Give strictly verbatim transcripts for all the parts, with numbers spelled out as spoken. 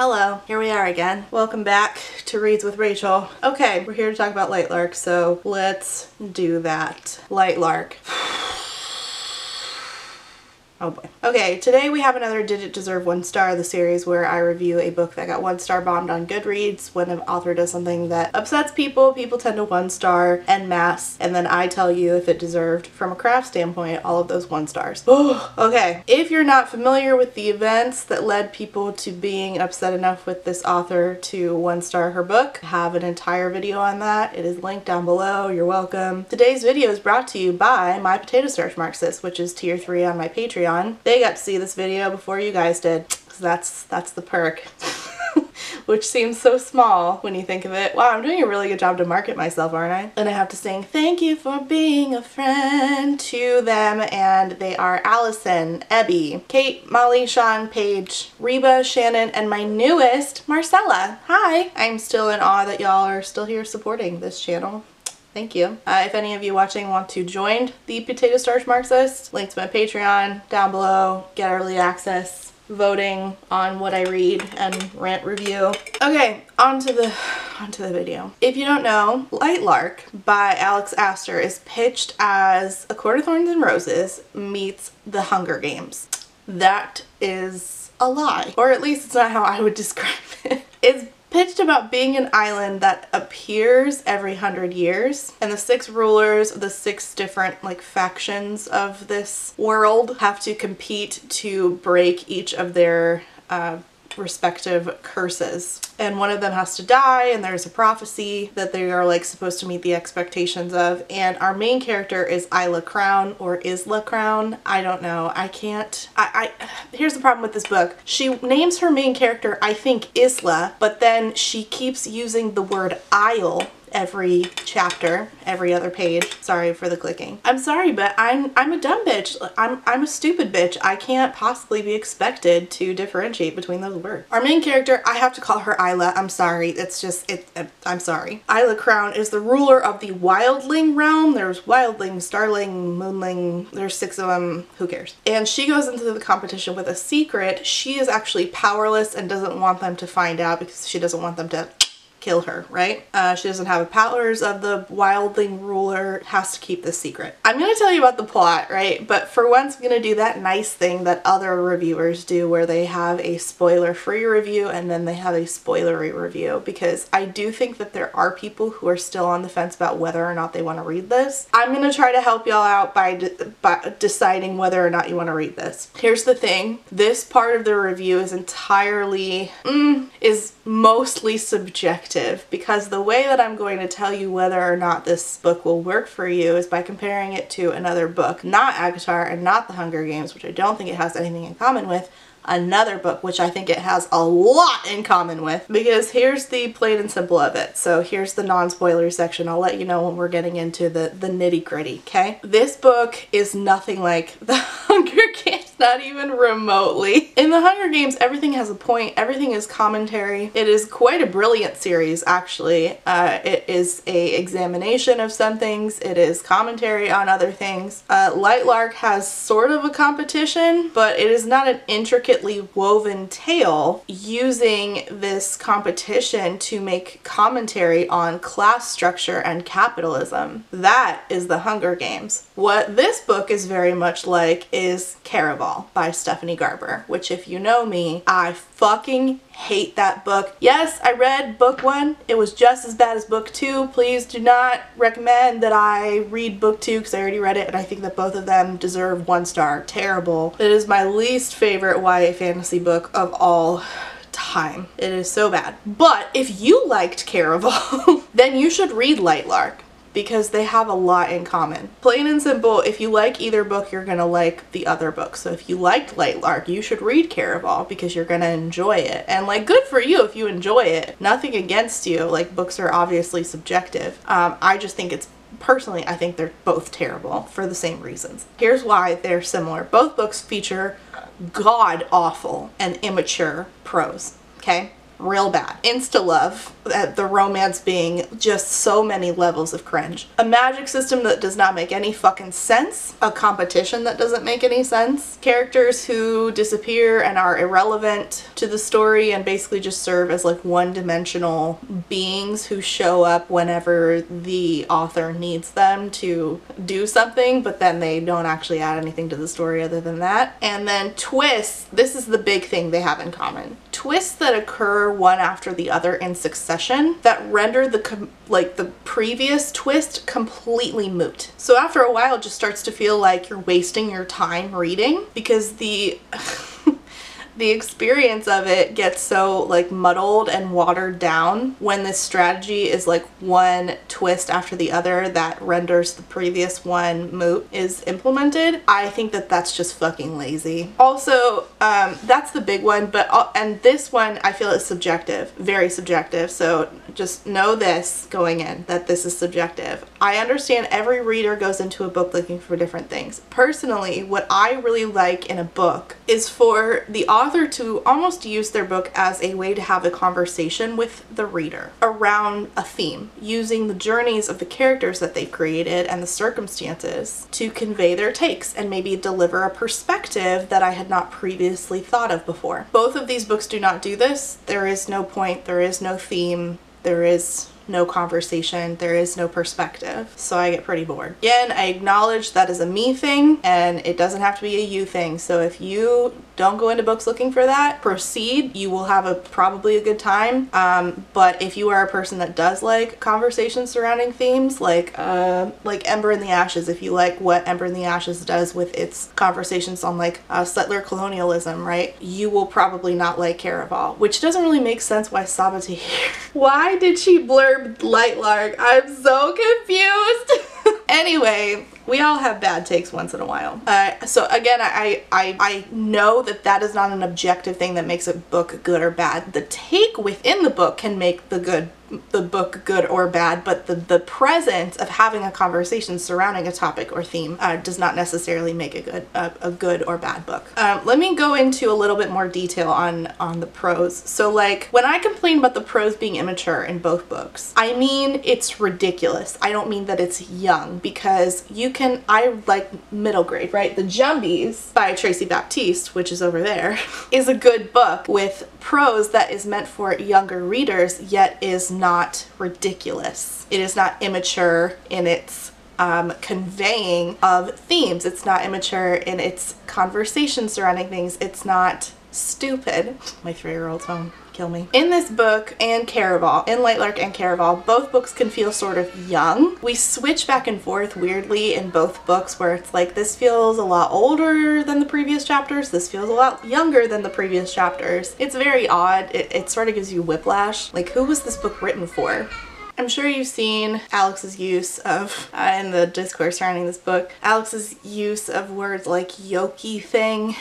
Hello, here we are again. Welcome back to Reads with Rachel. Okay, we're here to talk about Lightlark, so let's do that. Lightlark. Oh boy. Okay, today we have another Did It Deserve One Star, the series where I review a book that got one star bombed on Goodreads. When an author does something that upsets people, people tend to one star en masse, and then I tell you if it deserved, from a craft standpoint, all of those one stars. Okay, if you're not familiar with the events that led people to being upset enough with this author to one star her book, I have an entire video on that. It is linked down below. You're welcome. Today's video is brought to you by my Potato Starch Marxist, which is tier three on my Patreon. They got to see this video before you guys did, because that's that's the perk. Which seems so small when you think of it. Wow, I'm doing a really good job to market myself, aren't I? And I have to sing thank you for being a friend to them, and they are Allison, Abby, Kate, Molly, Sean, Paige, Reba, Shannon, and my newest, Marcella. Hi! I'm still in awe that y'all are still here supporting this channel. Thank you. Uh, if any of you watching want to join the Potato Starch Marxist, link to my Patreon down below, get early access, voting on what I read, and rant review. Okay, on to the, on to the video. If you don't know, Lightlark by Alex Aster is pitched as A Court of Thorns and Roses meets The Hunger Games. That is a lie, or at least it's not how I would describe it. It's pitched about being an island that appears every hundred years, and the six rulers, the six different like factions of this world, have to compete to break each of their uh, respective curses. And one of them has to die, and there's a prophecy that they are like supposed to meet the expectations of. And our main character is Isla Crown, or Isla Crown. I don't know. I can't. I, I here's the problem with this book. She names her main character, I think, Isla, but then she keeps using the word isle every chapter, every other page. Sorry for the clicking. I'm sorry, but I'm I'm a dumb bitch. I'm I'm a stupid bitch. I can't possibly be expected to differentiate between those words. Our main character, I have to call her Isla. I'm sorry. It's just it. I'm sorry. Isla Crown is the ruler of the Wildling realm. There's Wildling, Starling, Moonling. There's six of them. Who cares? And she goes into the competition with a secret. She is actually powerless and doesn't want them to find out because she doesn't want them to kill her, right? Uh, she doesn't have the powers of the Wildling ruler, has to keep this secret. I'm gonna tell you about the plot, right? But for once I'm gonna do that nice thing that other reviewers do where they have a spoiler-free review and then they have a spoilery review, because I do think that there are people who are still on the fence about whether or not they want to read this. I'm gonna try to help y'all out by, de by deciding whether or not you want to read this. Here's the thing. This part of the review is entirely, mm, is mostly subjective, because the way that I'm going to tell you whether or not this book will work for you is by comparing it to another book, not Avatar and not The Hunger Games, which I don't think it has anything in common with, another book which I think it has a lot in common with, because here's the plain and simple of it. So here's the non-spoiler section. I'll let you know when we're getting into the, the nitty-gritty, okay? This book is nothing like The Hunger Games. Not even remotely. In The Hunger Games, everything has a point, everything is commentary. It is quite a brilliant series, actually. Uh, it is a examination of some things, it is commentary on other things. Uh, Lightlark has sort of a competition, but it is not an intricately woven tale, using this competition to make commentary on class structure and capitalism. That is The Hunger Games. What this book is very much like is Caraval by Stephanie Garber, which, if you know me, I fucking hate that book. Yes, I read book one. It was just as bad as book two. Please do not recommend that I read book two because I already read it, and I think that both of them deserve one star. Terrible. It is my least favorite Y A fantasy book of all time. It is so bad. But if you liked Caraval, then you should read Lightlark, because they have a lot in common. Plain and simple, if you like either book, you're gonna like the other book. So if you liked Lightlark, you should read Caraval because you're gonna enjoy it. And like, good for you if you enjoy it. Nothing against you, like books are obviously subjective. Um, I just think it's, personally, I think they're both terrible for the same reasons. Here's why they're similar. Both books feature god-awful and immature prose, okay? real bad. Insta-love, the romance being just so many levels of cringe. A magic system that does not make any fucking sense. A competition that doesn't make any sense. Characters who disappear and are irrelevant to the story and basically just serve as like one-dimensional beings who show up whenever the author needs them to do something, but then they don't actually add anything to the story other than that. And then twists, this is the big thing they have in common. Twists that occur one after the other in succession that render the com like the previous twist completely moot. So after a while it just starts to feel like you're wasting your time reading because the the experience of it gets so like muddled and watered down when this strategy is like one twist after the other that renders the previous one moot is implemented. I think that that's just fucking lazy. Also, um, that's the big one, but uh, and this one I feel is subjective, very subjective. So just know this going in, that this is subjective. I understand every reader goes into a book looking for different things. Personally, what I really like in a book is for the author author to almost use their book as a way to have a conversation with the reader around a theme, using the journeys of the characters that they've created and the circumstances to convey their takes and maybe deliver a perspective that I had not previously thought of before. Both of these books do not do this. There is no point, there is no theme, there is no conversation, there is no perspective, so I get pretty bored. Again, I acknowledge that is a me thing and it doesn't have to be a you thing, so if you don't go into books looking for that, proceed. You will have a probably a good time, um, but if you are a person that does like conversations surrounding themes, like uh, like Ember in the Ashes, if you like what Ember in the Ashes does with its conversations on like uh, settler colonialism, right, you will probably not like Caraval, which doesn't really make sense why Sabatier. Why did she blurb Lightlark? I'm so confused. Anyway, we all have bad takes once in a while. Uh, so again, I, I, I know that that is not an objective thing that makes a book good or bad. The take within the book can make the good the book good or bad, but the, the presence of having a conversation surrounding a topic or theme uh, does not necessarily make a good a, a good or bad book. Um, let me go into a little bit more detail on, on the prose. So like, when I complain about the prose being immature in both books, I mean it's ridiculous. I don't mean that it's young, because you can, I like middle grade, right? The Jumbies by Tracy Baptiste, which is over there, is a good book with prose that is meant for younger readers, yet is not ridiculous. It is not immature in its um, conveying of themes. It's not immature in its conversation surrounding things. It's not stupid. My three-year-old's home. Kill me. In this book and Caraval, in Lightlark and Caraval, both books can feel sort of young. We switch back and forth weirdly in both books where it's like, this feels a lot older than the previous chapters, this feels a lot younger than the previous chapters. It's very odd. It, it sort of gives you whiplash. Like, who was this book written for? I'm sure you've seen Alex's use of, uh, in the discourse surrounding this book, Alex's use of words like yoky thing.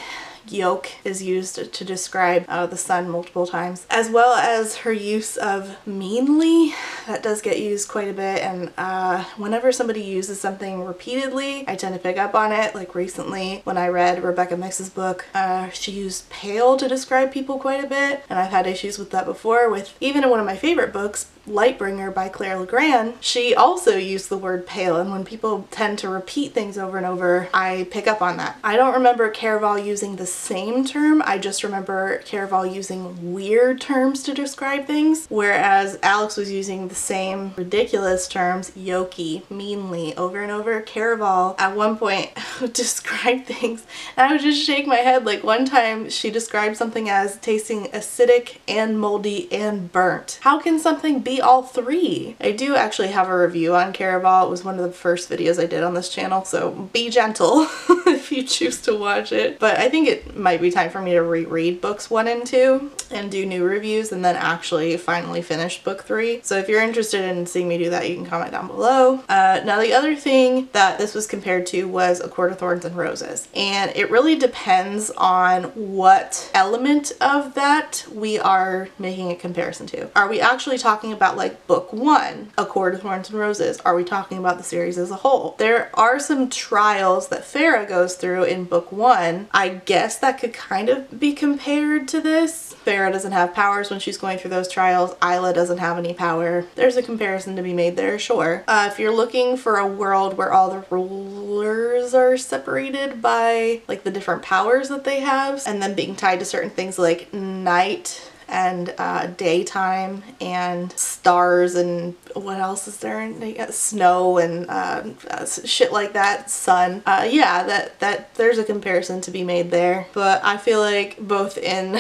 Yoke is used to describe uh, the sun multiple times, as well as her use of meanly. That does get used quite a bit, and uh, whenever somebody uses something repeatedly, I tend to pick up on it. Like recently when I read Rebecca Mix's book, uh, she used pale to describe people quite a bit, and I've had issues with that before with even in one of my favorite books, Lightbringer by Claire LeGrand. She also used the word pale, and when people tend to repeat things over and over, I pick up on that. I don't remember Caraval using the same term, I just remember Caraval using weird terms to describe things, whereas Alex was using the same ridiculous terms, yoky, meanly, over and over. Caraval at one point described things, and I would just shake my head. Like one time she described something as tasting acidic and moldy and burnt. How can something be all three? I do actually have a review on Caraval. It was one of the first videos I did on this channel, so be gentle if you choose to watch it. But I think it might be time for me to reread books one and two and do new reviews and then actually finally finish book three. So if you're interested in seeing me do that, you can comment down below. Uh, now the other thing that this was compared to was A Court of Thorns and Roses, and it really depends on what element of that we are making a comparison to. Are we actually talking about like book one, A Court of Thorns and Roses? Are we talking about the series as a whole? There are some trials that Farah goes through in book one. I guess that could kind of be compared to this. Farah Sarah doesn't have powers when she's going through those trials. Isla doesn't have any power. There's a comparison to be made there, sure. Uh, if you're looking for a world where all the rulers are separated by like the different powers that they have and then being tied to certain things like night and uh, daytime and stars and what else is there? And snow and uh, uh, shit like that, sun. Uh, yeah, that, that there's a comparison to be made there. But I feel like both in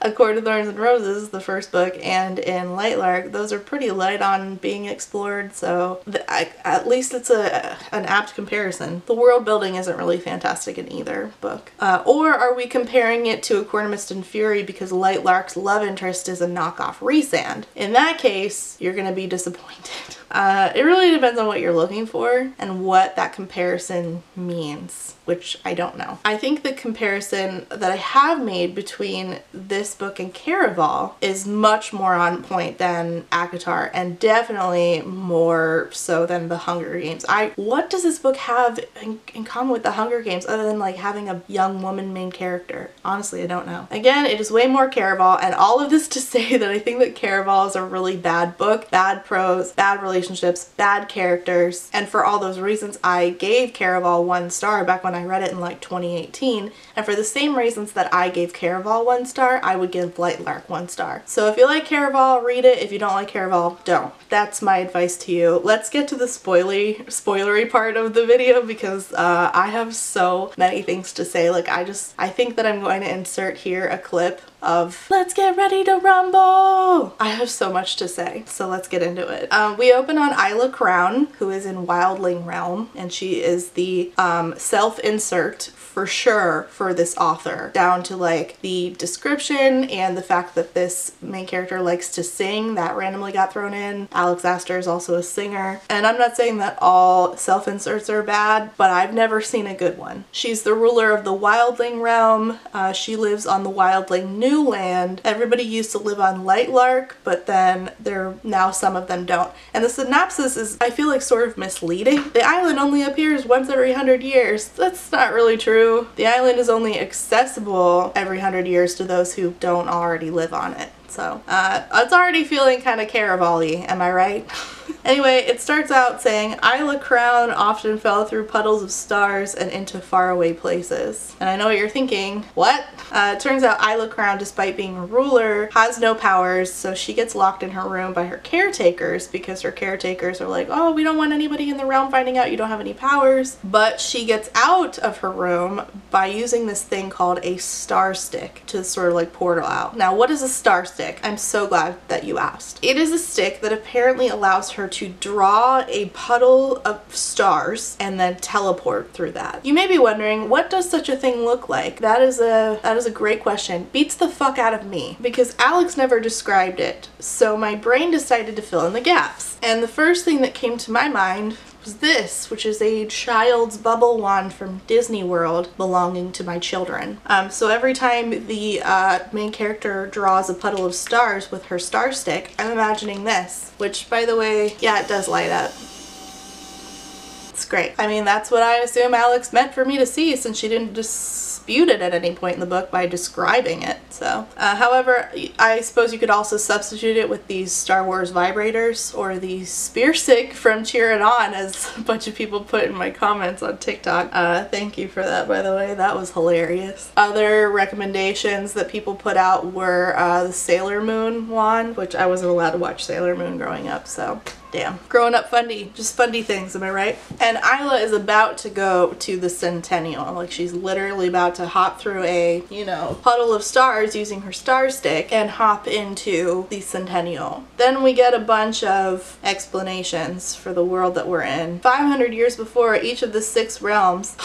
A Court of Thorns and Roses, the first book, and in Lightlark, those are pretty light on being explored, so the, I, at least it's a an apt comparison. The world building isn't really fantastic in either book. Uh, or are we comparing it to A Court of Mist and Fury because Lightlark's love interest is a knockoff Rhysand? In that case, you're going to be disappointed. Uh, it really depends on what you're looking for and what that comparison means, which I don't know. I think the comparison that I have made between this book and Caraval is much more on point than ACOTAR and definitely more so than The Hunger Games. I What does this book have in, in common with The Hunger Games other than like having a young woman main character? Honestly, I don't know. Again, it is way more Caraval, and all of this to say that I think that Caraval is a really bad book, bad prose, bad relationships, bad characters, and for all those reasons I gave Caraval one star back when I read it in like twenty eighteen, and for the same reasons that I gave Caraval one star, I would give Lightlark one star. So if you like Caraval, read it. If you don't like Caraval, don't. That's my advice to you. Let's get to the spoily, spoilery part of the video because uh, I have so many things to say. Like I just, I think that I'm going to insert here a clip of let's get ready to rumble. I have so much to say, so let's get into it. Um, we open on Isla Crown, who is in Wildling Realm, and she is the um, self-insert for sure for this author, down to like the description and the fact that this main character likes to sing. That randomly got thrown in. Alex Aster is also a singer, and I'm not saying that all self-inserts are bad, but I've never seen a good one. She's the ruler of the Wildling Realm. Uh, she lives on the Wildling New Land. Everybody used to live on Lightlark, but then there now some of them don't. And the synopsis is, I feel like, sort of misleading. The island only appears once every hundred years. That's not really true. The island is only accessible every hundred years to those who don't already live on it. So uh, it's already feeling kind of Caraval-y, am I right? Anyway, it starts out saying, Isla Crown often fell through puddles of stars and into faraway places. And I know what you're thinking, what? Uh, it turns out Isla Crown, despite being a ruler, has no powers, so she gets locked in her room by her caretakers because her caretakers are like, oh, we don't want anybody in the realm finding out you don't have any powers. But she gets out of her room by using this thing called a star stick to sort of like portal out. Now, what is a star stick? I'm so glad that you asked. It is a stick that apparently allows her to draw a puddle of stars and then teleport through that. You may be wondering, what does such a thing look like? That is a that is a great question. Beats the fuck out of me because Alex never described it, so my brain decided to fill in the gaps. And the first thing that came to my mind was this, which is a child's bubble wand from Disney World belonging to my children. Um, so every time the uh, main character draws a puddle of stars with her star stick, I'm imagining this, which, by the way, yeah, it does light up. It's great. I mean, that's what I assume Alex meant for me to see since she didn't dispute it at any point in the book by describing it. So, uh, however, I suppose you could also substitute it with these Star Wars vibrators or the spear stick from Cheer It On, as a bunch of people put in my comments on TikTok. Uh, thank you for that, by the way. That was hilarious. Other recommendations that people put out were uh, the Sailor Moon wand, which I wasn't allowed to watch Sailor Moon growing up, so... Damn. Growing up fundy. Just fundy things, am I right? And Isla is about to go to the Centennial. Like, she's literally about to hop through a, you know, puddle of stars using her star stick and hop into the Centennial. Then we get a bunch of explanations for the world that we're in. five hundred years before, each of the six realms,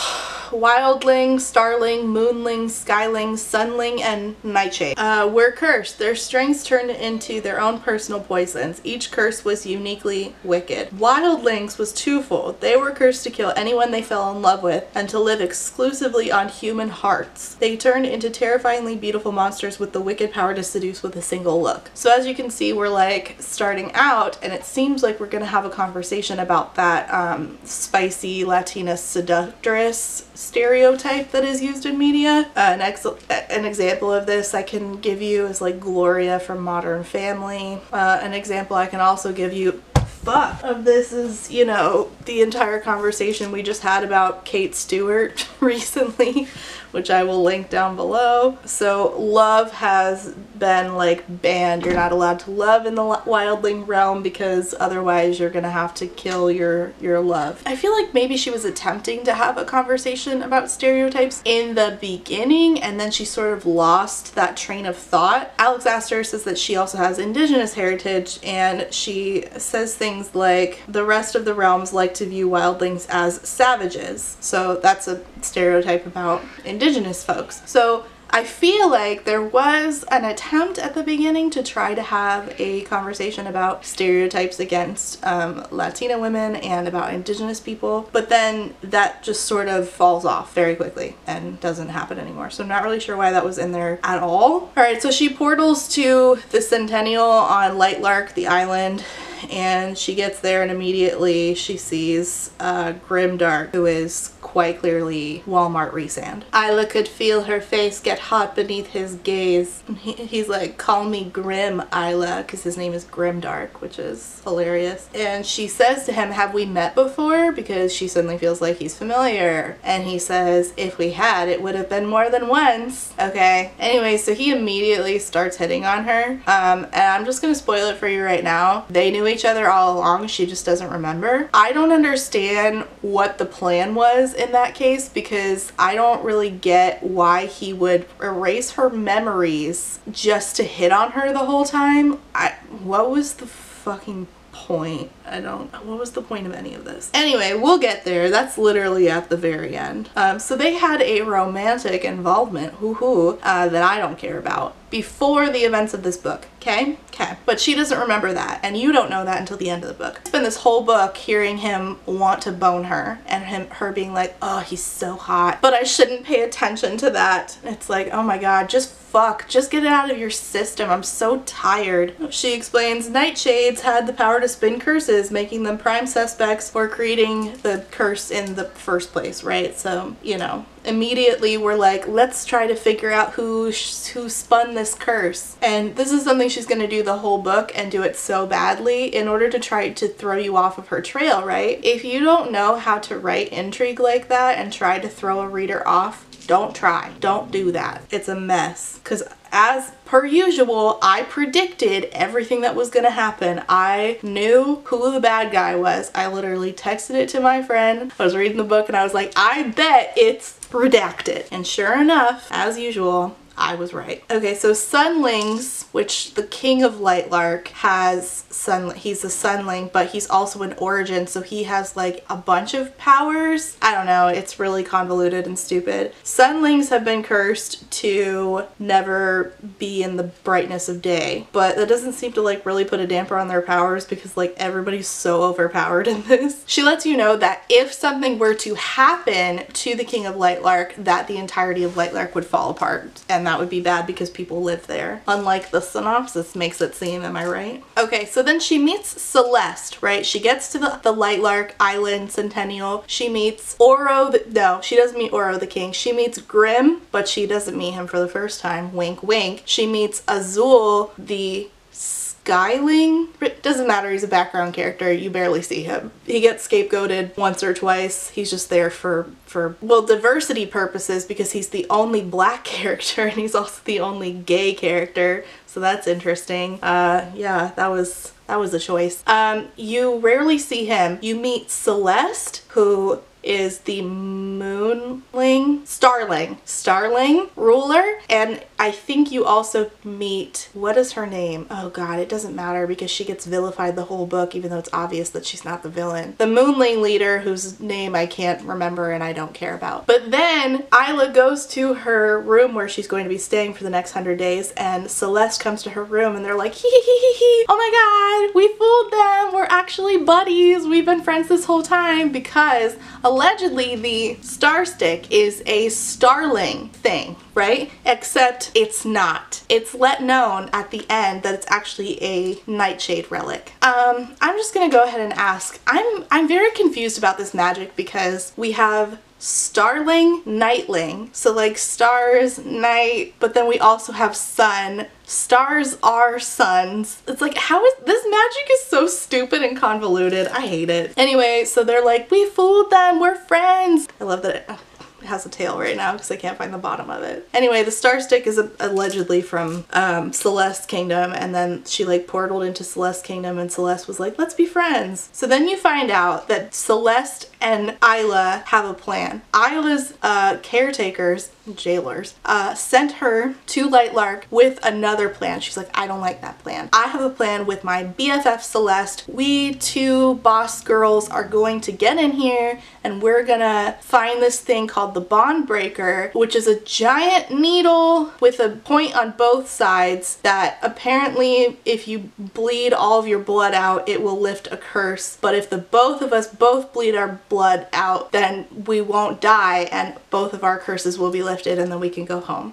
Wildling, Starling, Moonling, Skyling, Sunling, and Nightshade, uh, were cursed. Their strengths turned into their own personal poisons. Each curse was uniquely wicked. Wildlings was twofold. They were cursed to kill anyone they fell in love with and to live exclusively on human hearts. They turned into terrifyingly beautiful monsters with the wicked power to seduce with a single look. So as you can see, we're like starting out, and it seems like we're gonna have a conversation about that um, spicy Latina seductress stereotype that is used in media. Uh, an, ex an example of this I can give you is like Gloria from Modern Family. Uh, an example I can also give you Fuck of this is, you know, the entire conversation we just had about Kate Stewart recently, which I will link down below. So love has been like banned. You're not allowed to love in the wildling realm because otherwise you're gonna have to kill your your love. I feel like maybe she was attempting to have a conversation about stereotypes in the beginning, and then she sort of lost that train of thought. Alex Aster says that she also has indigenous heritage, and she says things Things like the rest of the realms like to view wildlings as savages. So that's a stereotype about indigenous folks. So I feel like there was an attempt at the beginning to try to have a conversation about stereotypes against um, Latina women and about indigenous people, but then that just sort of falls off very quickly and doesn't happen anymore. So I'm not really sure why that was in there at all. Alright, so she portals to the Centennial on Lightlark, the island, and she gets there and immediately she sees uh, Grimdark, who is quite clearly Walmart Rhysand. Isla could feel her face get hot beneath his gaze. He, he's like, call me Grim, Isla, because his name is Grimdark, which is hilarious. And she says to him, have we met before? Because she suddenly feels like he's familiar. And he says, if we had, it would have been more than once. Okay. Anyway, so he immediately starts hitting on her. Um, and I'm just going to spoil it for you right now. They knew each other all along. She just doesn't remember. I don't understand what the plan was in that case, because I don't really get why he would erase her memories just to hit on her the whole time. I what was the fucking point? I don't what was the point of any of this? Anyway, we'll get there. That's literally at the very end. Um, so they had a romantic involvement, hoo-hoo, uh, that I don't care about, before the events of this book, okay? Okay. But she doesn't remember that, and you don't know that until the end of the book. It's been this whole book hearing him want to bone her, and him her being like, oh, he's so hot, but I shouldn't pay attention to that. It's like, oh my god, just fuck, just get it out of your system, I'm so tired. She explains Nightshades had the power to spin curses, making them prime suspects for creating the curse in the first place, right? So, you know, immediately we're like, let's try to figure out who sh who spun this curse. And this is something she's gonna do the whole book and do it so badly in order to try to throw you off of her trail, right? If you don't know how to write intrigue like that and try to throw a reader off, don't try. Don't do that. It's a mess. Because as per usual, I predicted everything that was going to happen. I knew who the bad guy was. I literally texted it to my friend. I was reading the book and I was like, I bet it's redacted. And sure enough, as usual, I was right. Okay, so Sunlings, which the king of Lightlark has, sun, he's a Sunling, but he's also an origin, so he has like a bunch of powers. I don't know, it's really convoluted and stupid. Sunlings have been cursed to never be in the brightness of day, but that doesn't seem to like really put a damper on their powers because like everybody's so overpowered in this. She lets you know that if something were to happen to the king of Lightlark, that the entirety of Lightlark would fall apart, and that that would be bad because people live there. Unlike the synopsis makes it seem, am I right? Okay, so then she meets Celeste, right? She gets to the, the Lightlark Island Centennial. She meets Oro, the, no, she doesn't meet Oro the king. She meets Grim, but she doesn't meet him for the first time, wink wink. She meets Azul, the Skyling? It doesn't matter, he's a background character, you barely see him. He gets scapegoated once or twice, he's just there for, for well, diversity purposes because he's the only black character and he's also the only gay character, so that's interesting. Uh, yeah, that was, that was a choice. Um, you rarely see him. You meet Celeste, who is the Moonling, Starling, Starling ruler, and I think you also meet, what is her name? Oh god, it doesn't matter because she gets vilified the whole book even though it's obvious that she's not the villain. The Moonling leader whose name I can't remember and I don't care about. But then Isla goes to her room where she's going to be staying for the next hundred days and Celeste comes to her room and they're like, hee hee hee hee, oh my god, we fooled them, we're actually buddies, we've been friends this whole time because a allegedly the star stick is a Starling thing, right? Except it's not. It's let known at the end that it's actually a Nightshade relic. Um, I'm just gonna go ahead and ask. I'm, I'm very confused about this magic because we have Starling, Nightling, so like stars, night, but then we also have sun. Stars are suns. It's like, how is this magic is so stupid and convoluted. I hate it. Anyway, so they're like, we fooled them, we're friends. I love that it, it has a tail right now because I can't find the bottom of it. Anyway, the star stick is allegedly from um, Celeste's kingdom, and then she like portaled into Celeste's kingdom and Celeste was like, let's be friends. So then you find out that Celeste and Isla have a plan. Isla's uh, caretakers, jailers, uh, sent her to Lightlark with another plan. She's like, I don't like that plan. I have a plan with my B F F Celeste. We two boss girls are going to get in here and we're gonna find this thing called the Bond Breaker, which is a giant needle with a point on both sides that apparently if you bleed all of your blood out, it will lift a curse. But if the both of us both bleed our blood out, then we won't die and both of our curses will be lifted and then we can go home.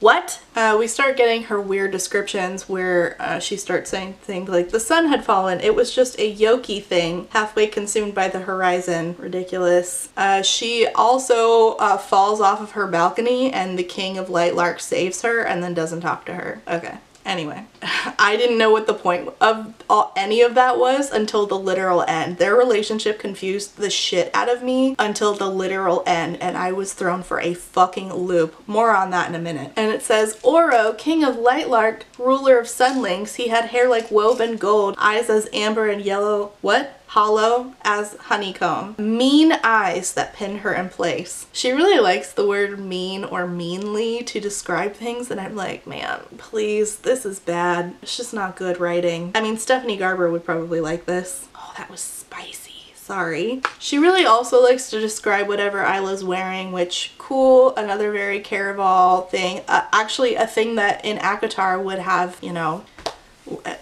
What? Uh, we start getting her weird descriptions where uh, she starts saying things like the sun had fallen, it was just a yoki thing halfway consumed by the horizon. Ridiculous. Uh, she also uh, falls off of her balcony and the king of Lightlark saves her and then doesn't talk to her. Okay. Anyway, I didn't know what the point of all, any of that was until the literal end. Their relationship confused the shit out of me until the literal end, and I was thrown for a fucking loop. More on that in a minute. And it says, Oro, king of Lightlark, ruler of Sunlings, he had hair like woven gold, eyes as amber and yellow. What? Hollow as honeycomb. Mean eyes that pin her in place. She really likes the word mean or meanly to describe things, and I'm like, man, please, this is bad. It's just not good writing. I mean, Stephanie Garber would probably like this. Oh, that was spicy. Sorry. She really also likes to describe whatever Isla's wearing, which, cool, another very Caraval thing. Uh, actually, a thing that in ACOTAR would have, you know,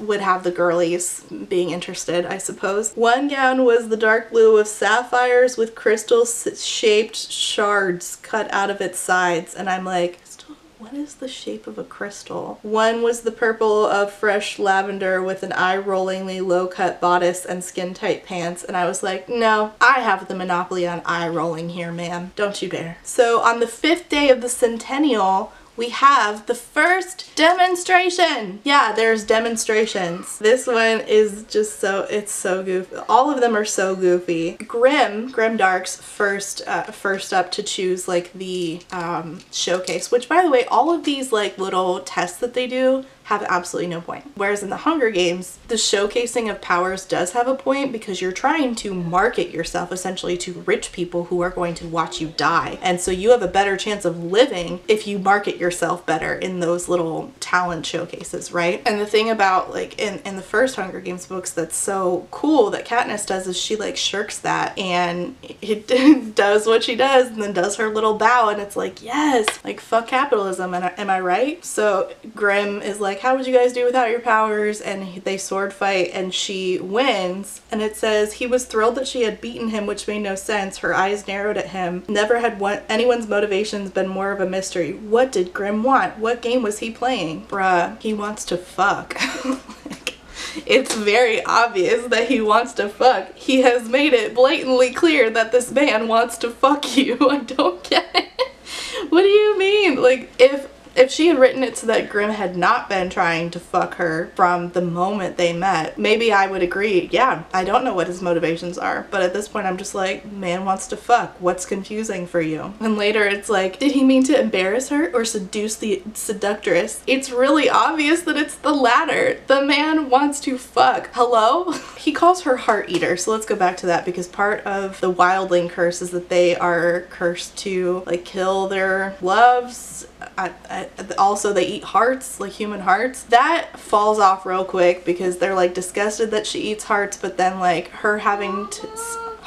would have the girlies being interested, I suppose. One gown was the dark blue of sapphires with crystal shaped shards cut out of its sides, and I'm like, what is the shape of a crystal? One was the purple of fresh lavender with an eye-rollingly low-cut bodice and skin-tight pants, and I was like, no, I have the monopoly on eye-rolling here, ma'am. Don't you dare. So on the fifth day of the Centennial, we have the first demonstration. Yeah, there's demonstrations. This one is just so, it's so goofy. All of them are so goofy. Grim, Grimdark's first uh, first up to choose like the um, showcase, which by the way, all of these like little tests that they do have absolutely no point. Whereas in The Hunger Games, the showcasing of powers does have a point because you're trying to market yourself essentially to rich people who are going to watch you die. And so you have a better chance of living if you market yourself better in those little talent showcases, right? And the thing about like in, in the first Hunger Games books that's so cool that Katniss does is she like shirks that and it does what she does and then does her little bow and it's like, yes, like fuck capitalism, and am I right? So Grimm is like, how would you guys do without your powers? And they sword fight and she wins, and it says he was thrilled that she had beaten him, which made no sense. Her eyes narrowed at him. Never had one anyone's motivations been more of a mystery. What did Grimm want? What game was he playing? Bruh, he wants to fuck. Like, it's very obvious that he wants to fuck. He has made it blatantly clear that this man wants to fuck you. I don't get it. What do you mean? Like, if If she had written it so that Grimm had not been trying to fuck her from the moment they met, maybe I would agree. Yeah, I don't know what his motivations are, but at this point I'm just like, man wants to fuck. What's confusing for you? And later it's like, did he mean to embarrass her or seduce the seductress? It's really obvious that it's the latter. The man wants to fuck. Hello? He calls her heart eater, so let's go back to that because part of the Wildling curse is that they are cursed to like kill their loves. I, I, also they eat hearts, like human hearts. That falls off real quick because they're like disgusted that she eats hearts, but then like her having to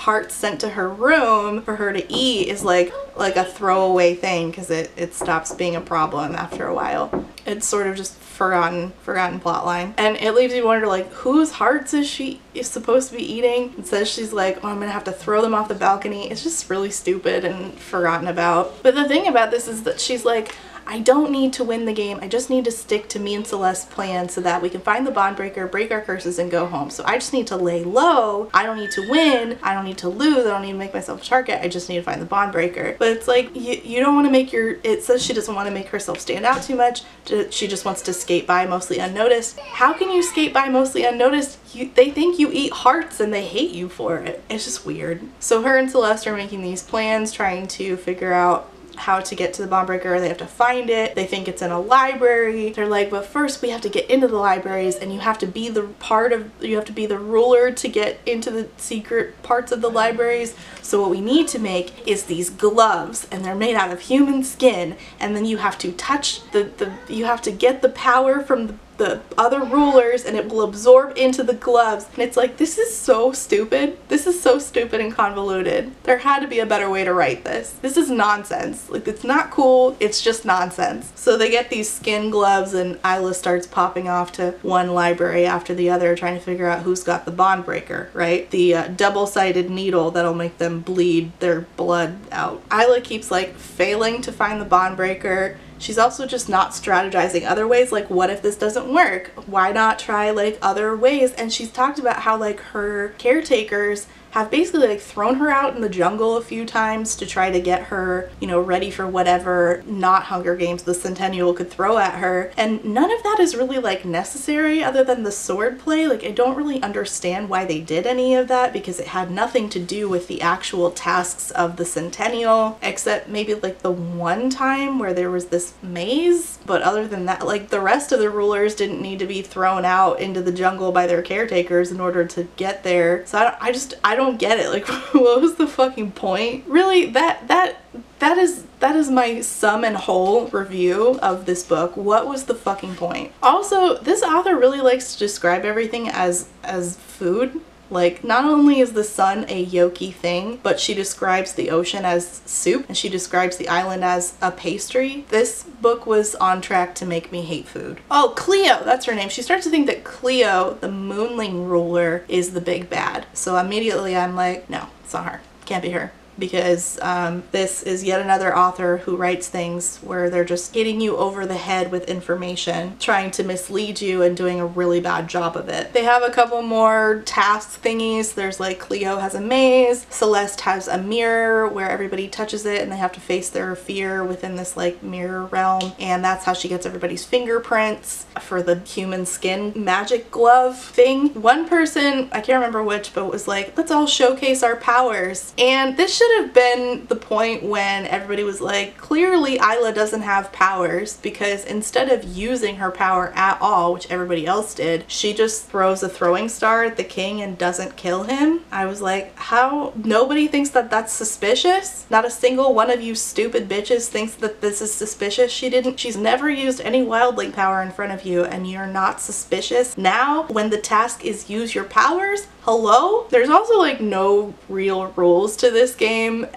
hearts sent to her room for her to eat is like like a throwaway thing because it, it stops being a problem after a while. it's sort of just forgotten, forgotten plotline. And it leaves you wonder, like, whose hearts is she is supposed to be eating? It says she's like, oh, I'm gonna have to throw them off the balcony. It's just really stupid and forgotten about. But the thing about this is that she's like, I don't need to win the game. I just need to stick to me and Celeste's plan so that we can find the Bond Breaker, break our curses, and go home. So I just need to lay low. I don't need to win. I don't need to lose. I don't need to make myself a target. I just need to find the Bond Breaker. But it's like, you, you don't want to make your... It says she doesn't want to make herself stand out too much. She just wants to skate by mostly unnoticed. How can you skate by mostly unnoticed? You, they think you eat hearts and they hate you for it. It's just weird. So her and Celeste are making these plans, trying to figure out how to get to the Bond Breaker. They have to find it. They think it's in a library. They're like, but first we have to get into the libraries, and you have to be the part of, you have to be the ruler to get into the secret parts of the libraries. So what we need to make is these gloves, and they're made out of human skin, and then you have to touch the, the you have to get the power from the the other rulers and it will absorb into the gloves. And it's like, this is so stupid. This is so stupid and convoluted. There had to be a better way to write this. This is nonsense. Like, it's not cool, it's just nonsense. So they get these skin gloves and Isla starts popping off to one library after the other trying to figure out who's got the Bond Breaker, right? The uh, double-sided needle that'll make them bleed their blood out. Isla keeps like failing to find the Bond Breaker. She's also just not strategizing other ways, like, what if this doesn't work? Why not try, like, other ways? And she's talked about how, like, her caretakers have basically, like, thrown her out in the jungle a few times to try to get her, you know, ready for whatever not Hunger Games the Centennial could throw at her. And none of that is really, like, necessary other than the sword play. Like, I don't really understand why they did any of that, because it had nothing to do with the actual tasks of the Centennial, except maybe, like, the one time where there was this maze. But other than that, like, the rest of the rulers didn't need to be thrown out into the jungle by their caretakers in order to get there. So I, don't, I just, I don't I don't get it. Like, what was the fucking point? Really, that that that is that is my sum and whole review of this book. What was the fucking point? Also, this author really likes to describe everything as as food. Like, not only is the sun a yoki thing, but she describes the ocean as soup, and she describes the island as a pastry. This book was on track to make me hate food. Oh, Cleo, that's her name. She starts to think that Cleo, the Moonling ruler, is the big bad. So immediately I'm like, no, it's not her. Can't be her. Because um, this is yet another author who writes things where they're just hitting you over the head with information, trying to mislead you and doing a really bad job of it. They have a couple more task thingies. There's like, Cleo has a maze, Celeste has a mirror where everybody touches it and they have to face their fear within this like mirror realm, and that's how she gets everybody's fingerprints for the human skin magic glove thing. One person, I can't remember which, but was like, let's all showcase our powers. And this should have been the point when everybody was like, clearly Isla doesn't have powers, because instead of using her power at all, which everybody else did, she just throws a throwing star at the king and doesn't kill him. I was like, how? Nobody thinks that that's suspicious? Not a single one of you stupid bitches thinks that this is suspicious? She didn't, she's never used any wildling power in front of you and you're not suspicious? Now, when the task is use your powers? Hello? There's also like no real rules to this game.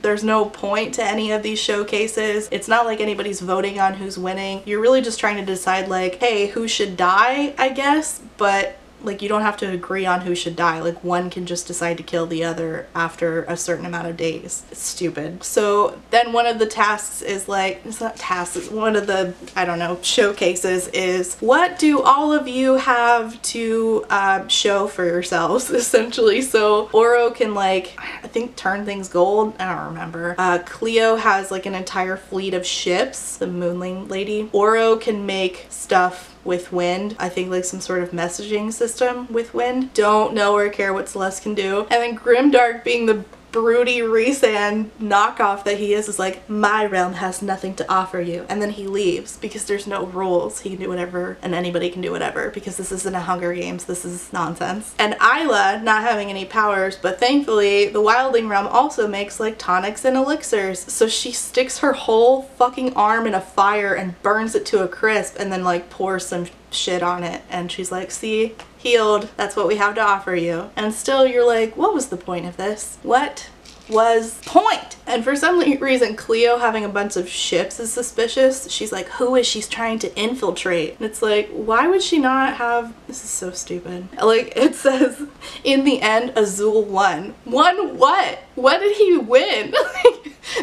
There's no point to any of these showcases. It's not like anybody's voting on who's winning. You're really just trying to decide like, hey, who should die, I guess, but like you don't have to agree on who should die. Like one can just decide to kill the other after a certain amount of days. It's stupid. So then one of the tasks is like, it's not tasks, it's one of the, I don't know, showcases is, what do all of you have to uh, show for yourselves, essentially? So Oro can like, I think turn things gold, I don't remember. Uh, Cleo has like an entire fleet of ships, the Moonling lady. Oro can make stuff with wind. I think like some sort of messaging system with wind. Don't know or care what Celeste can do. And then Grimdark, being the broody Rhysand knockoff that he is, is like, my realm has nothing to offer you. And then he leaves because there's no rules. He can do whatever and anybody can do whatever because this isn't a Hunger Games. This is nonsense. And Isla not having any powers, but thankfully the Wildling realm also makes like tonics and elixirs. So she sticks her whole fucking arm in a fire and burns it to a crisp and then like pours some shit on it. And she's like, see? Healed, that's what we have to offer you. And still you're like, what was the point of this? What? was point. And for some reason, Cleo having a bunch of ships is suspicious. She's like, who is she's trying to infiltrate? And it's like, why would she not have... This is so stupid. Like, it says, in the end, Azul won. Won what? What did he win?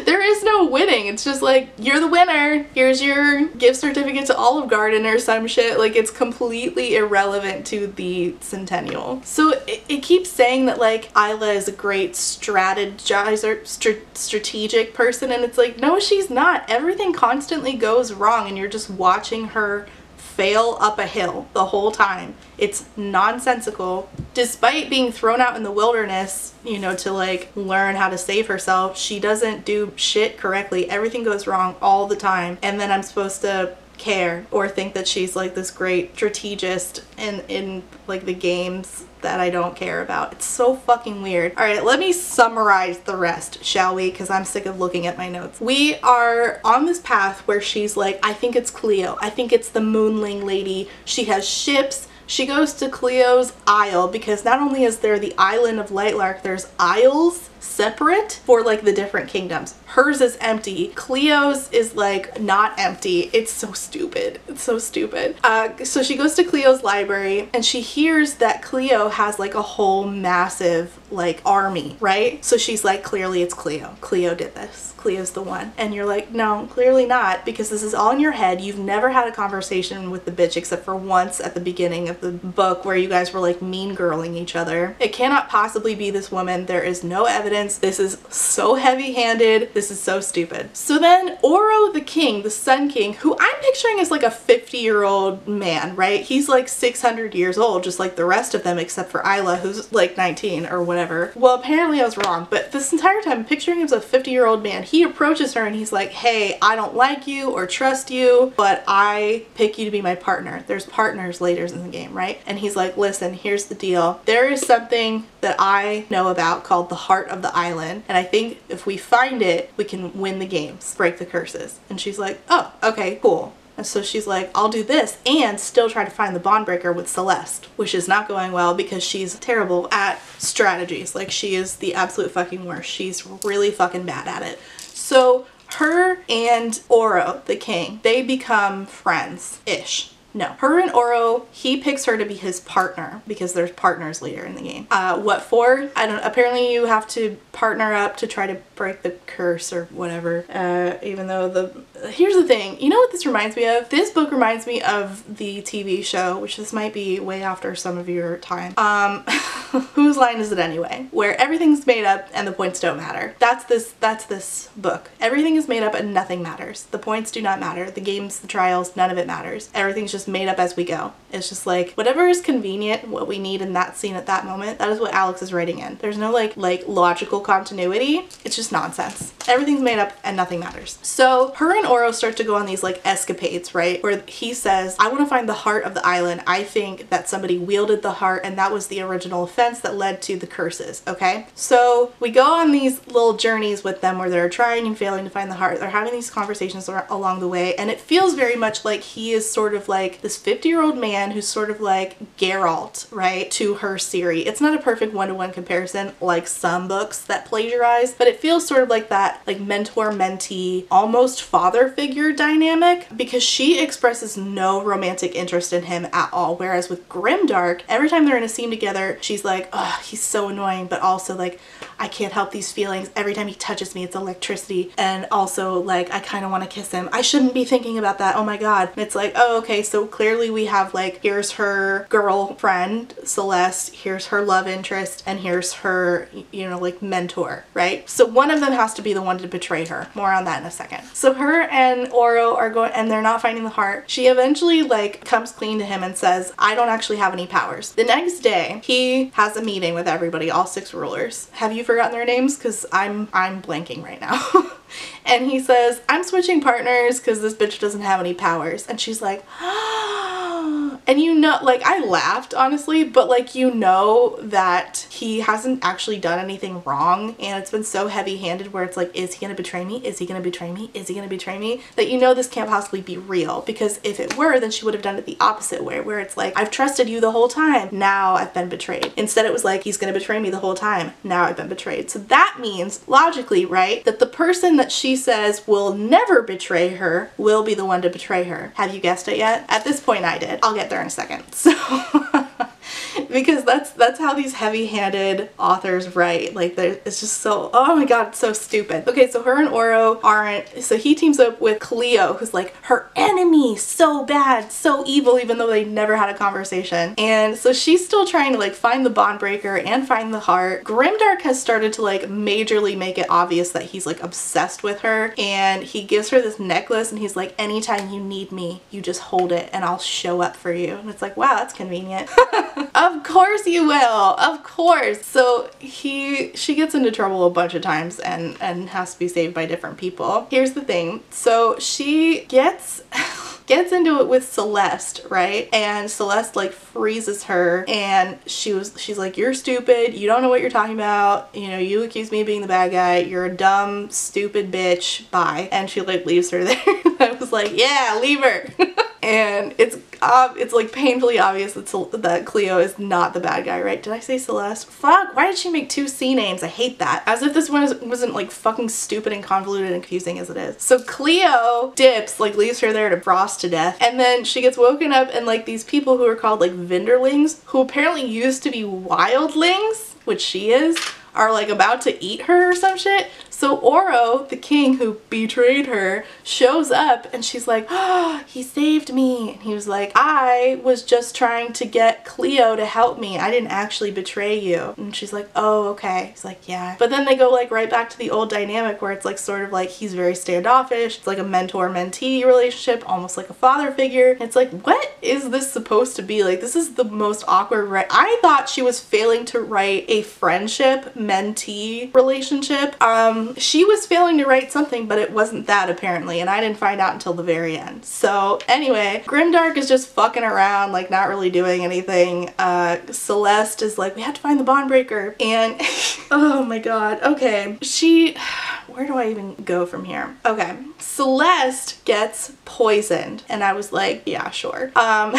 There is no winning. It's just like, you're the winner. Here's your gift certificate to Olive Garden or some shit. Like, it's completely irrelevant to the Centennial. So it, it keeps saying that, like, Isla is a great strategizer, st strategic person, and it's like, no, she's not. Everything constantly goes wrong and you're just watching her fail up a hill the whole time. It's nonsensical. Despite being thrown out in the wilderness, you know, to like learn how to save herself, she doesn't do shit correctly. Everything goes wrong all the time. And then I'm supposed to care or think that she's like this great strategist in, in like the games that I don't care about. It's so fucking weird. All right, let me summarize the rest, shall we? Because I'm sick of looking at my notes. We are on this path where she's like, I think it's Cleo. I think it's the Moonling lady. She has ships. She goes to Cleo's Isle because not only is there the island of Lightlark, there's isles separate for like the different kingdoms. Hers is empty. Cleo's is like not empty. It's so stupid. It's so stupid. Uh, so she goes to Cleo's library and she hears that Cleo has like a whole massive like army, right? So she's like, clearly it's Cleo. Cleo did this. Cleo's the one. And you're like, no, clearly not, because this is all in your head. You've never had a conversation with the bitch except for once at the beginning of the book where you guys were like mean girling each other. It cannot possibly be this woman. There is no evidence. This is so heavy-handed. This is so stupid. So then Oro the king, the Sun King, who I'm picturing as like a fifty year old man, right? He's like six hundred years old, just like the rest of them except for Isla, who's like nineteen or whatever. Whatever. Well, apparently I was wrong, but this entire time I'm picturing him as a fifty year old man. He approaches her and he's like, hey, I don't like you or trust you, but I pick you to be my partner. There's partners later in the game, right? And he's like, listen, here's the deal. There is something that I know about called the heart of the island, and I think if we find it, we can win the games, break the curses. And she's like, oh, okay, cool. And so she's like, I'll do this and still try to find the Bond Breaker with Celeste, which is not going well because she's terrible at strategies. Like, she is the absolute fucking worst. She's really fucking bad at it. So her and Oro, the king, they become friends-ish. No. Her and Oro, he picks her to be his partner because there's partners later in the game. Uh, what for? I don't, apparently you have to partner up to try to break the curse or whatever. Uh, even though the, here's the thing, you know what this reminds me of? This book reminds me of the T V show, which this might be way after some of your time. Um, Whose Line Is It Anyway? Where everything's made up and the points don't matter. That's this, that's this book. Everything is made up and nothing matters. The points do not matter. The games, the trials, none of it matters. Everything's just made up as we go. It's just like whatever is convenient, what we need in that scene at that moment, that is what Alex is writing in. There's no like like logical continuity. It's just nonsense. Everything's made up and nothing matters. So her and Oro start to go on these like escapades, right? Where he says, I want to find the heart of the island. I think that somebody wielded the heart and that was the original offense that led to the curses, okay? So we go on these little journeys with them where they're trying and failing to find the heart. They're having these conversations along the way and it feels very much like he is sort of like this fifty year old man who's sort of like Geralt, right, to her Ciri. It's not a perfect one-to-one comparison like some books that plagiarize, but it feels sort of like that like mentor-mentee, almost father figure dynamic because she expresses no romantic interest in him at all, whereas with Grimdark, every time they're in a scene together, she's like, oh, he's so annoying, but also like, I can't help these feelings. Every time he touches me, it's electricity, and also like, I kind of want to kiss him. I shouldn't be thinking about that, oh my god. And it's like, oh, okay, so So clearly we have like, here's her girlfriend, Celeste, here's her love interest, and here's her, you know, like mentor, right? So one of them has to be the one to betray her. More on that in a second. So her and Oro are going, and they're not finding the heart. She eventually like comes clean to him and says, I don't actually have any powers. The next day, he has a meeting with everybody, all six rulers. Have you forgotten their names? Because I'm, I'm blanking right now. And he says, I'm switching partners because this bitch doesn't have any powers. And she's like, And you know, like, I laughed, honestly, but like, you know that he hasn't actually done anything wrong, and it's been so heavy-handed where it's like, is he gonna betray me? Is he gonna betray me? Is he gonna betray me? That you know this can't possibly be real, because if it were, then she would have done it the opposite way, where it's like, I've trusted you the whole time, now I've been betrayed. Instead it was like, he's gonna betray me the whole time, now I've been betrayed. So that means, logically, right, that the person that she says will never betray her will be the one to betray her. Have you guessed it yet? At this point I did. I'll get there in a second. So because that's that's how these heavy-handed authors write. Like, it's just so, oh my god, it's so stupid. Okay, so her and Oro aren't, so he teams up with Cleo, who's like her enemy, so bad, so evil, even though they never had a conversation. And so she's still trying to like find the Bond Breaker and find the heart. Grimdark has started to like majorly make it obvious that he's like obsessed with her, and he gives her this necklace and he's like, anytime you need me, you just hold it and I'll show up for you. And it's like, wow, that's convenient. Of course you will, of course. So he, she gets into trouble a bunch of times and, and has to be saved by different people. Here's the thing. So she gets, gets into it with Celeste, right? And Celeste like freezes her, and she was, she's like, you're stupid. You don't know what you're talking about. You know, you accuse me of being the bad guy. You're a dumb, stupid bitch. Bye. And she like leaves her there. I was like, yeah, leave her. And it's uh, it's like painfully obvious that, Cel that Cleo is not the bad guy, right? Did I say Celeste? Fuck, why did she make two C names? I hate that. As if this one wasn't like fucking stupid and convoluted and confusing as it is. So Cleo dips, like leaves her there to frost to death, and then she gets woken up, and like these people who are called like Vinderlings, who apparently used to be Wildlings, which she is, are like about to eat her or some shit. So Oro, the king who betrayed her, shows up, and she's like, oh, he saved me. And he was like, I was just trying to get Cleo to help me. I didn't actually betray you. And she's like, oh, okay. He's like, yeah. But then they go like right back to the old dynamic where it's like sort of like he's very standoffish. It's like a mentor-mentee relationship, almost like a father figure. And it's like, what is this supposed to be? Like, this is the most awkward, right? I thought she was failing to write a friendship mentee relationship. Um, she was failing to write something, but it wasn't that apparently, and I didn't find out until the very end. So anyway, Grimdark is just fucking around, like not really doing anything. Uh, Celeste is like, we have to find the Bond Breaker, and oh my god, okay. She, where do I even go from here? Okay, Celeste gets poisoned, and I was like, yeah, sure. Um,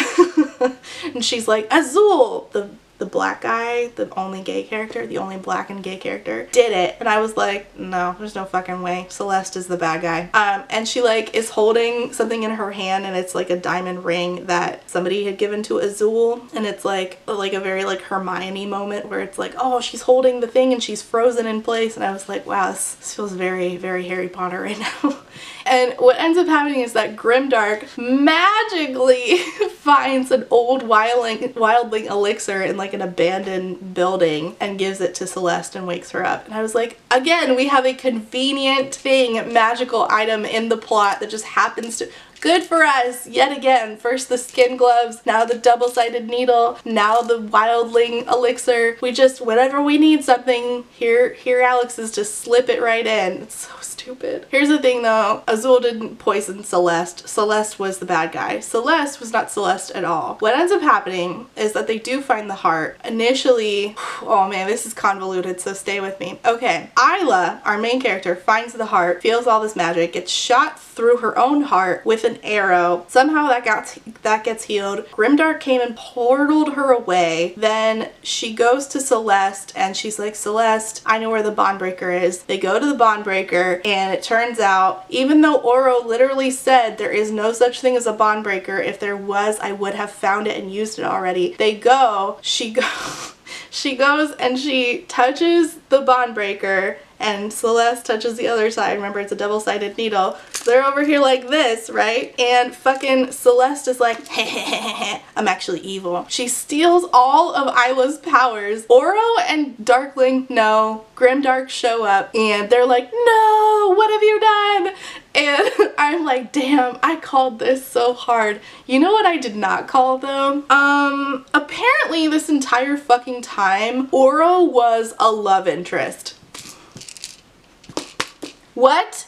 and she's like, Azul, the the black guy, the only gay character, the only black and gay character, did it. And I was like, no, there's no fucking way. Celeste is the bad guy. Um, and she like is holding something in her hand, and it's like a diamond ring that somebody had given to Azul. And it's like, like a very like Hermione moment where it's like, oh, she's holding the thing and she's frozen in place. And I was like, wow, this, this feels very, very Harry Potter right now. And what ends up happening is that Grimdark magically finds an old wildling, wildling elixir in like an abandoned building and gives it to Celeste and wakes her up. And I was like, again, we have a convenient thing, magical item in the plot that just happens to... Good for us, yet again. First the skin gloves, now the double-sided needle, now the wildling elixir. We just, whenever we need something, here here Alex is just slip it right in. It's so stupid. Here's the thing though, Azul didn't poison Celeste. Celeste was the bad guy. Celeste was not Celeste at all. What ends up happening is that they do find the heart. Initially, oh man, this is convoluted, so stay with me. Okay, Isla, our main character, finds the heart, feels all this magic, gets shot through her own heart with an arrow. Somehow that got that gets healed. Grimdark came and portaled her away. Then she goes to Celeste and she's like, Celeste, I know where the Bond Breaker is. They go to the Bond Breaker, and it turns out, even though Oro literally said there is no such thing as a Bond Breaker, if there was I would have found it and used it already. They go, she goes she goes and she touches the Bond Breaker, and Celeste touches the other side. Remember, it's a double-sided needle. So they're over here like this, right? And fucking Celeste is like, hey, hey, hey, hey, hey. I'm actually evil. She steals all of Isla's powers. Oro and Darkling, no. Grimdark show up, and they're like, no, what have you done? And I'm like, damn, I called this so hard. You know what I did not call though? Um, apparently this entire fucking time, Oro was a love interest. What?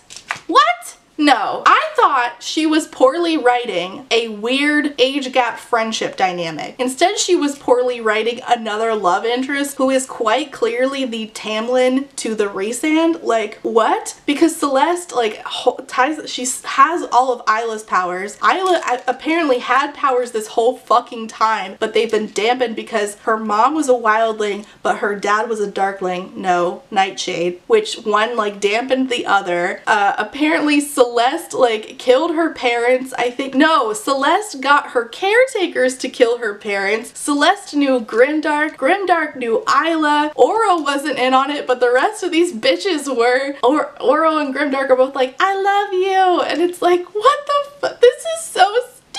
What? No. I thought thought she was poorly writing a weird age gap friendship dynamic. Instead, she was poorly writing another love interest who is quite clearly the Tamlin to the Rhysand. Like, what? Because Celeste, like, ties, she has all of Isla's powers. Isla apparently had powers this whole fucking time, but they've been dampened because her mom was a wildling, but her dad was a darkling. No, Nightshade. Which one, like, dampened the other. Uh, apparently Celeste, like, killed her parents, I think. No, Celeste got her caretakers to kill her parents. Celeste knew Grimdark. Grimdark knew Isla. Oro wasn't in on it, but the rest of these bitches were. Or Oro and Grimdark are both like, I love you. And it's like, what the fuck? This is so stupid.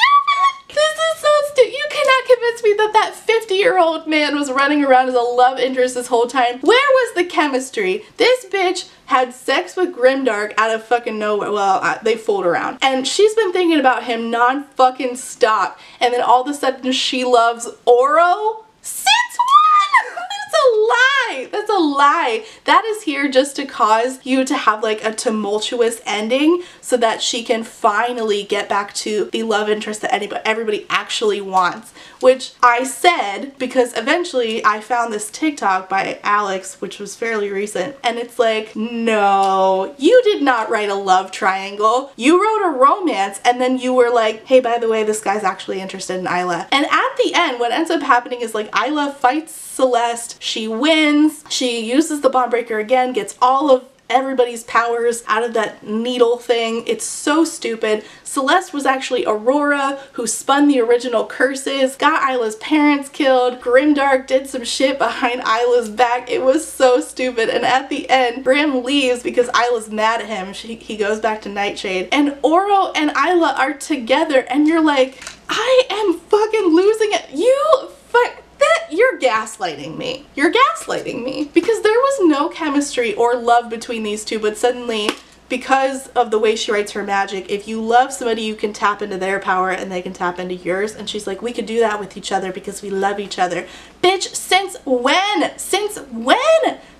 This is so stupid. You cannot convince me that that fifty-year-old man was running around as a love interest this whole time. Where was the chemistry? This bitch had sex with Grimdark out of fucking nowhere. Well, uh, they fooled around. And she's been thinking about him non-fucking-stop. And then all of a sudden she loves Oro? Since when? That's a lie! That's a lie! That is here just to cause you to have like a tumultuous ending so that she can finally get back to the love interest that anybody, everybody actually wants. Which I said because eventually I found this TikTok by Alex, which was fairly recent, and it's like, no, you did not write a love triangle. You wrote a romance and then you were like, hey, by the way, this guy's actually interested in Isla. And at the end, what ends up happening is like Isla fights Celeste. She wins, she uses the Bond Breaker again, gets all of everybody's powers out of that needle thing. It's so stupid. Celeste was actually Aurora, who spun the original curses, got Isla's parents killed, Grimdark did some shit behind Isla's back. It was so stupid. And at the end, Grim leaves because Isla's mad at him. She, he goes back to Nightshade. And Oro and Isla are together and you're like, I am fucking losing it. You fuck. That you're gaslighting me. You're gaslighting me. Because there was no chemistry or love between these two, but suddenly, because of the way she writes her magic, if you love somebody, you can tap into their power and they can tap into yours. And she's like, we could do that with each other because we love each other. Bitch, since when? Since when?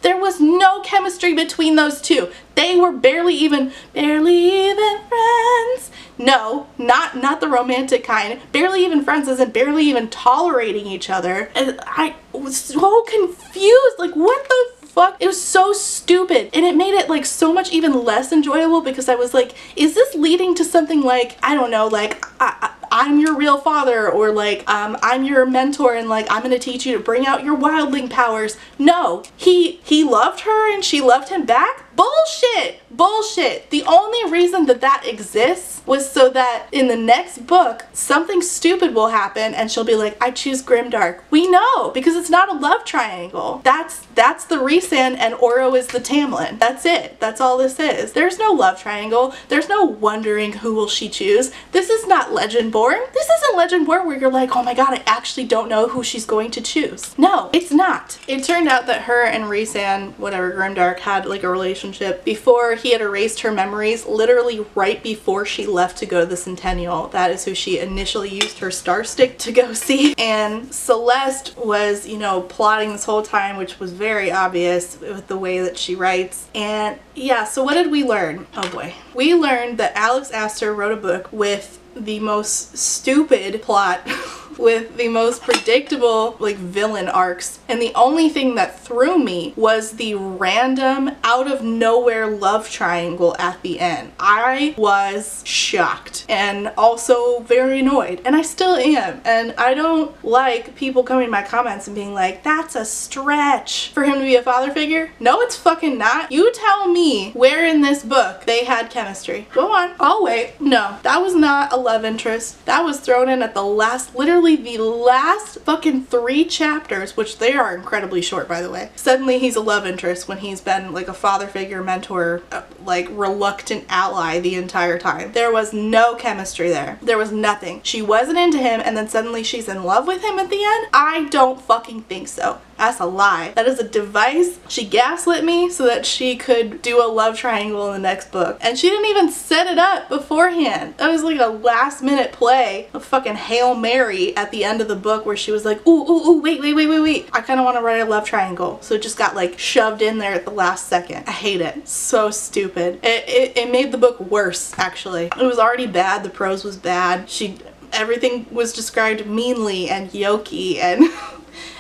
There was no chemistry between those two. They were barely even, barely even friends. No, not not the romantic kind. Barely even friends isn't barely even tolerating each other. And I was so confused. Like, what the fuck? It was so stupid. And it made it like so much even less enjoyable because I was like, is this leading to something like, I don't know, like, I, I I'm your real father, or like, um, I'm your mentor and like, I'm gonna teach you to bring out your wildling powers. No, he, he loved her and she loved him back? Bullshit! Bullshit! The only reason that that exists was so that in the next book, something stupid will happen and she'll be like, I choose Grimdark. We know, because it's not a love triangle. That's, that's the Rhysand and Oro is the Tamlin. That's it. That's all this is. There's no love triangle. There's no wondering who will she choose. This is not Legendborn. This isn't Legendborn where you're like, oh my god, I actually don't know who she's going to choose. No, it's not. It turned out that her and Rhysand, whatever, Grimdark, had like a relationship before he had erased her memories, literally right before she left to go to the Centennial. That is who she initially used her star stick to go see. And Celeste was, you know, plotting this whole time, which was very obvious with the way that she writes. And yeah, so what did we learn? Oh boy. We learned that Alex Aster wrote a book with the most stupid plot with the most predictable like villain arcs, and the only thing that threw me was the random out of nowhere love triangle at the end. I was shocked and also very annoyed, and I still am, and I don't like people coming in my comments and being like, that's a stretch for him to be a father figure. No, it's fucking not. You tell me where in this book they had chemistry. Go on. I'll wait. No, that was not a love interest. That was thrown in at the last, literally the last fucking three chapters, which they are incredibly short, by the way. Suddenly he's a love interest when he's been like a father figure, mentor, uh, like reluctant ally the entire time. There was no chemistry there. There was nothing. She wasn't into him, and then suddenly she's in love with him at the end? I don't fucking think so. That's a lie. That is a device. She gaslit me so that she could do a love triangle in the next book. And she didn't even set it up beforehand. It was like a last minute play, a fucking Hail Mary at the end of the book where she was like, ooh, ooh, ooh, wait, wait, wait, wait, wait. I kind of want to write a love triangle. So it just got like shoved in there at the last second. I hate it. So stupid. It, it, it made the book worse, actually. It was already bad. The prose was bad. She, everything was described meanly and yoky and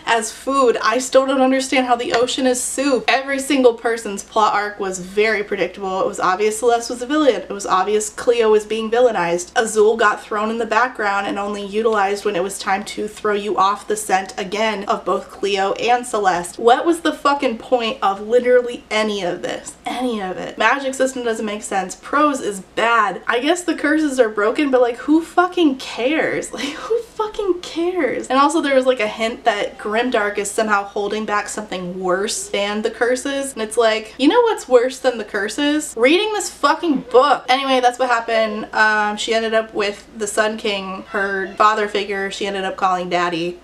as food. I still don't understand how the ocean is soup. Every single person's plot arc was very predictable. It was obvious Celeste was a villain. It was obvious Cleo was being villainized. Azul got thrown in the background and only utilized when it was time to throw you off the scent again of both Cleo and Celeste. What was the fucking point of literally any of this? Any of it. Magic system doesn't make sense. Prose is bad. I guess the curses are broken, but like who fucking cares? Like who fucking cares? And also there was like a hint that Grimdark is somehow holding back something worse than the curses, and it's like, you know what's worse than the curses? Reading this fucking book. Anyway, that's what happened. Um, she ended up with the Sun King, her father figure. She ended up calling daddy.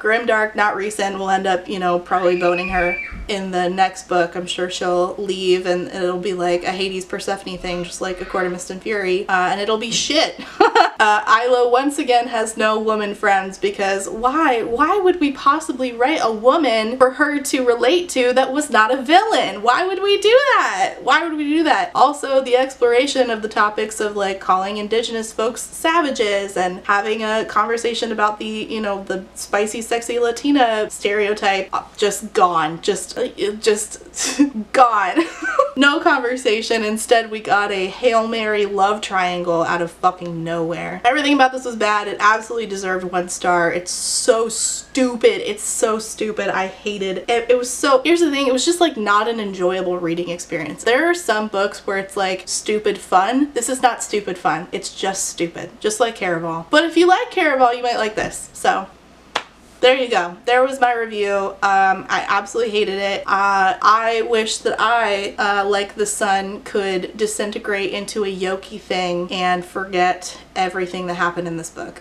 Grimdark, not Rhysand, will end up, you know, probably boning her in the next book. I'm sure she'll leave and it'll be like a Hades Persephone thing, just like A Court of Mist and Fury, uh, and it'll be shit. uh, Isla once again has no woman friends because why? Why would we possibly possibly write a woman for her to relate to that was not a villain? Why would we do that? Why would we do that? Also, the exploration of the topics of like calling indigenous folks savages and having a conversation about the, you know, the spicy, sexy Latina stereotype, just gone. Just, just gone. No conversation. Instead, we got a Hail Mary love triangle out of fucking nowhere. Everything about this was bad. It absolutely deserved one star. It's so stupid. It's so stupid. I hated it. It was so, here's the thing, it was just like not an enjoyable reading experience. There are some books where it's like stupid fun. This is not stupid fun. It's just stupid. Just like Caraval. But if you like Caraval, you might like this. So there you go. There was my review. Um, I absolutely hated it. Uh, I wish that I, uh, like the sun, could disintegrate into a yoki thing and forget everything that happened in this book.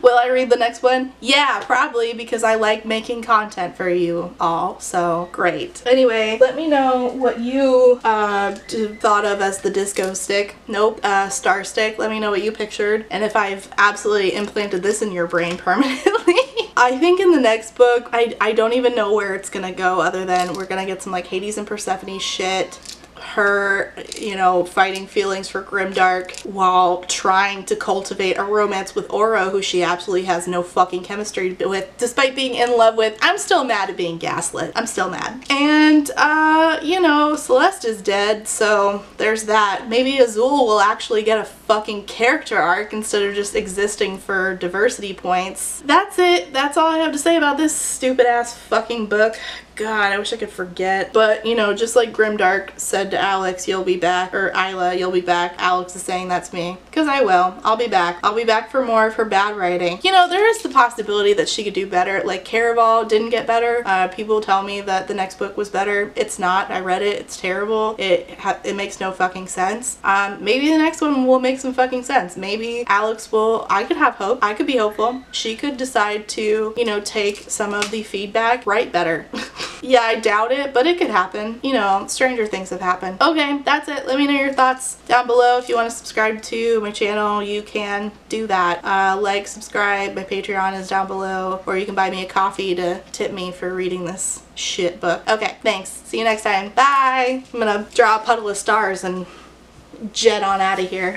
Will I read the next one? Yeah, probably, because I like making content for you all, so great. Anyway, let me know what you uh, thought of as the disco stick. Nope, uh, star stick. Let me know what you pictured, and if I've absolutely implanted this in your brain permanently. I think in the next book, I, I don't even know where it's gonna go other than we're gonna get some like Hades and Persephone shit. Her, you know, fighting feelings for Grimdark while trying to cultivate a romance with Oro, who she absolutely has no fucking chemistry with, despite being in love with. I'm still mad at being gaslit. I'm still mad. And, uh, you know, Celeste is dead, so there's that. Maybe Azul will actually get a fucking character arc instead of just existing for diversity points. That's it. That's all I have to say about this stupid ass fucking book. God, I wish I could forget. But, you know, just like Grimdark said to Alex, you'll be back, or Isla, you'll be back. Alex is saying that's me. Because I will. I'll be back. I'll be back for more of her bad writing. You know, there is the possibility that she could do better. Like, Caraval didn't get better. Uh, people tell me that the next book was better. It's not. I read it. It's terrible. It ha it makes no fucking sense. Um, maybe the next one will make some fucking sense. Maybe Alex will, I could have hope. I could be hopeful. She could decide to, you know, take some of the feedback, write better. Yeah, I doubt it, but it could happen. You know, stranger things have happened. Okay, that's it. Let me know your thoughts down below. If you want to subscribe to my channel, you can do that. Uh, like, subscribe. My Patreon is down below, or you can buy me a coffee to tip me for reading this shit book. Okay, thanks. See you next time. Bye. I'm gonna draw a puddle of stars and jet on out of here.